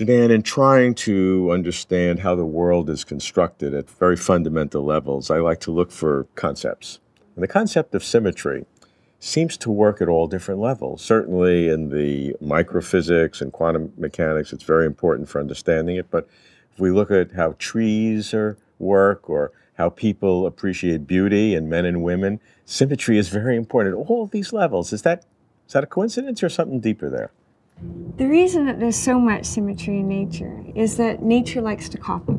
Janan, in trying to understand how the world is constructed at very fundamental levels, I like to look for concepts. And the concept of symmetry seems to work at all different levels. Certainly in the microphysics and quantum mechanics, it's very important for understanding it. But if we look at how trees work or how people appreciate beauty and men and women, symmetry is very important at all these levels. Is that a coincidence or something deeper there? The reason that there's so much symmetry in nature is that nature likes to copy.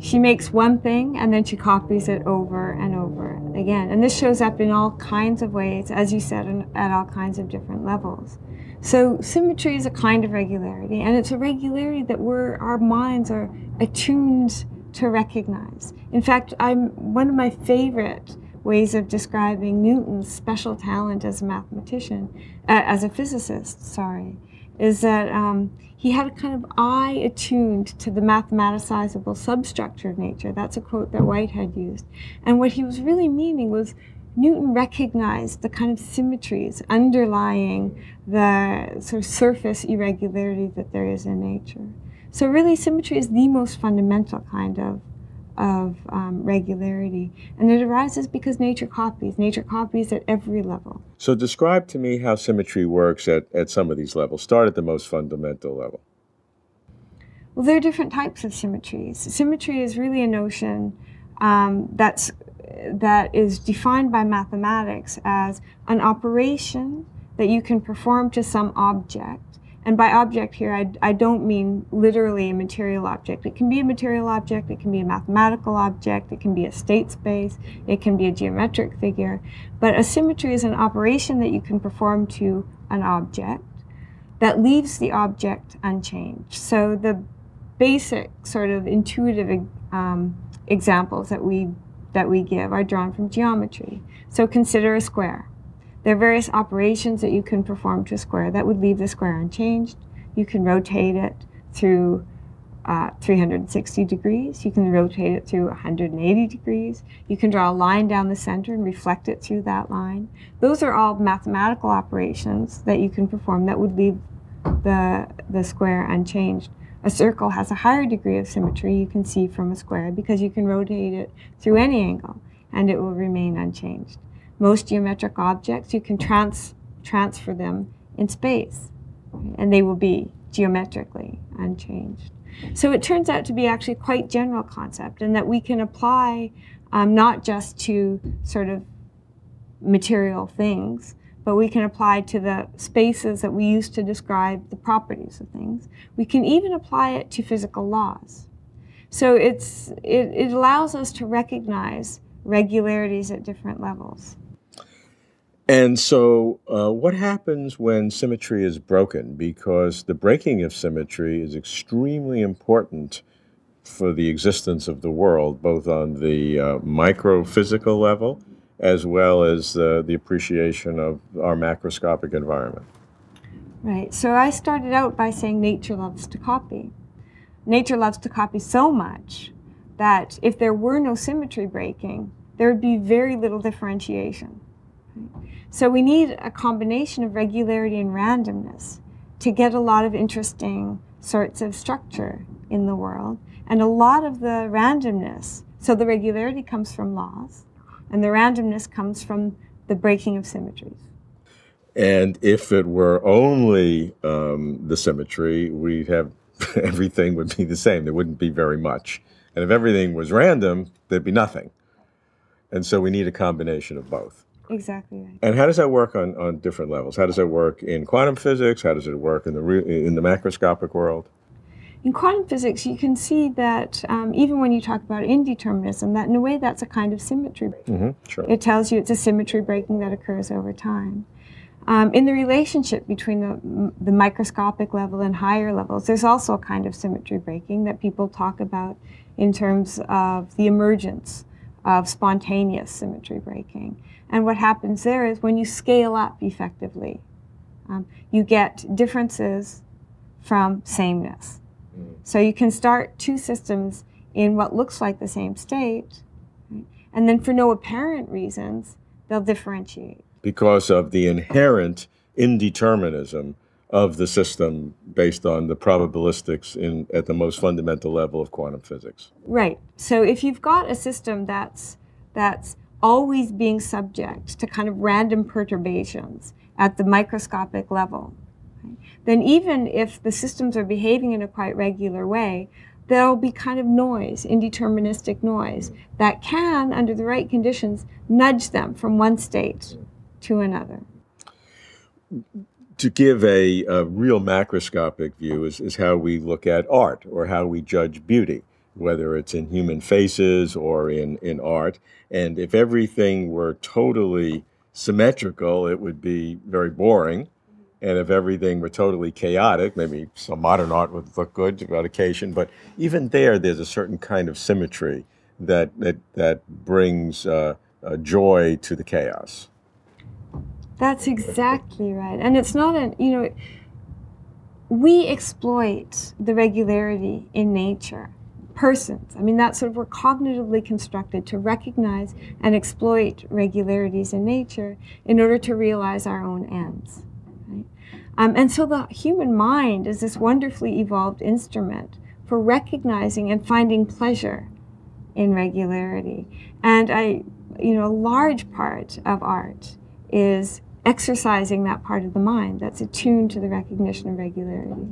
She makes one thing and then she copies it over and over again. And this shows up in all kinds of ways, as you said, at all kinds of different levels. So symmetry is a kind of regularity, and it's a regularity that our minds are attuned to recognize. In fact, one of my favorite ways of describing Newton's special talent as a mathematician, as a physicist, sorry, is that he had a kind of eye attuned to the mathematicizable substructure of nature. That's a quote that Whitehead used. And what he was really meaning was Newton recognized the kind of symmetries underlying the sort of surface irregularity that there is in nature. So really, symmetry is the most fundamental kind of regularity, and it arises because nature copies. Nature copies at every level. So describe to me how symmetry works at some of these levels. Start at the most fundamental level. Well, there are different types of symmetries. Symmetry is really a notion that is defined by mathematics as an operation that you can perform to some object. And by object here, I don't mean literally a material object. It can be a material object, it can be a mathematical object, it can be a state space, it can be a geometric figure. But a symmetry is an operation that you can perform to an object that leaves the object unchanged. So the basic sort of intuitive examples that we give are drawn from geometry. So consider a square. There are various operations that you can perform to a square that would leave the square unchanged. You can rotate it through 360 degrees. You can rotate it through 180 degrees. You can draw a line down the center and reflect it through that line. Those are all mathematical operations that you can perform that would leave the square unchanged. A circle has a higher degree of symmetry you can see from a square because you can rotate it through any angle and it will remain unchanged. Most geometric objects, you can transfer them in space, and they will be geometrically unchanged. So it turns out to be actually quite general concept, and that we can apply not just to sort of material things, but we can apply to the spaces that we use to describe the properties of things. We can even apply it to physical laws. So it allows us to recognize regularities at different levels. And so what happens when symmetry is broken? Because the breaking of symmetry is extremely important for the existence of the world, both on the microphysical level as well as the appreciation of our macroscopic environment. Right. So I started out by saying nature loves to copy. Nature loves to copy so much that if there were no symmetry breaking, there would be very little differentiation. So we need a combination of regularity and randomness to get a lot of interesting sorts of structure in the world. And a lot of the randomness, so the regularity comes from laws, and the randomness comes from the breaking of symmetries. And if it were only the symmetry, we'd have everything would be the same. There wouldn't be very much. And if everything was random, there'd be nothing. And so we need a combination of both. Exactly right. And how does that work on different levels? How does it work in quantum physics? How does it work in the macroscopic world? In quantum physics, you can see that even when you talk about indeterminism, that in a way that's a kind of symmetry breaking. Mm-hmm, sure. It tells you it's a symmetry breaking that occurs over time. In the relationship between the microscopic level and higher levels, there's also a kind of symmetry breaking that people talk about in terms of the emergence of spontaneous symmetry breaking. And what happens there is when you scale up effectively, you get differences from sameness. So you can start two systems in what looks like the same state, and then for no apparent reasons, they'll differentiate. Because of the inherent indeterminism of the system based on the probabilistics at the most fundamental level of quantum physics. Right. So if you've got a system that's always being subject to kind of random perturbations at the microscopic level, right, then even if the systems are behaving in a quite regular way, there'll be kind of noise, indeterministic noise, that can, under the right conditions, nudge them from one state to another. To give a real macroscopic view is how we look at art or how we judge beauty, whether it's in human faces or in art. And if everything were totally symmetrical, it would be very boring. And if everything were totally chaotic, maybe some modern art would look good on occasion, but even there's a certain kind of symmetry that brings joy to the chaos. That's exactly right. And it's not we exploit the regularity in nature. Persons, that's sort of, we're cognitively constructed to recognize and exploit regularities in nature in order to realize our own ends. Right? And so the human mind is this wonderfully evolved instrument for recognizing and finding pleasure in regularity. And a large part of art is exercising that part of the mind that's attuned to the recognition of regularity.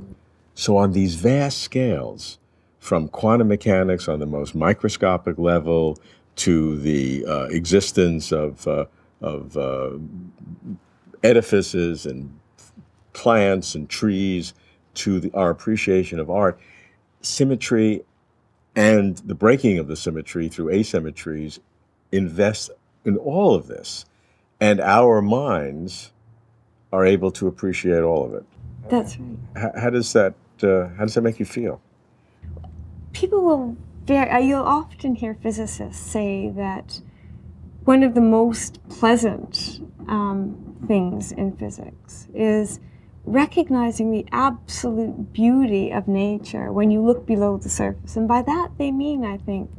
So on these vast scales, from quantum mechanics on the most microscopic level to the existence of edifices and plants and trees, to our appreciation of art, symmetry and the breaking of the symmetry through asymmetries invest in all of this. And our minds are able to appreciate all of it. That's right. How does that make you feel? People will you'll often hear physicists say that one of the most pleasant things in physics is recognizing the absolute beauty of nature when you look below the surface. And by that they mean, I think,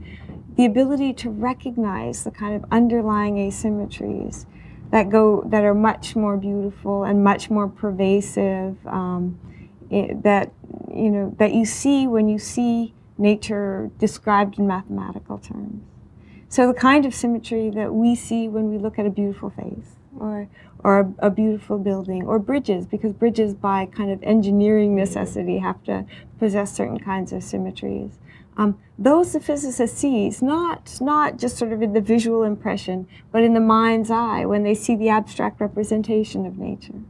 the ability to recognize the kind of underlying asymmetries that are much more beautiful and much more pervasive, that you see when you see nature described in mathematical terms. So the kind of symmetry that we see when we look at a beautiful face or a beautiful building or bridges, because bridges by kind of engineering necessity have to possess certain kinds of symmetries. Those the physicist sees, not just sort of in the visual impression, but in the mind's eye when they see the abstract representation of nature.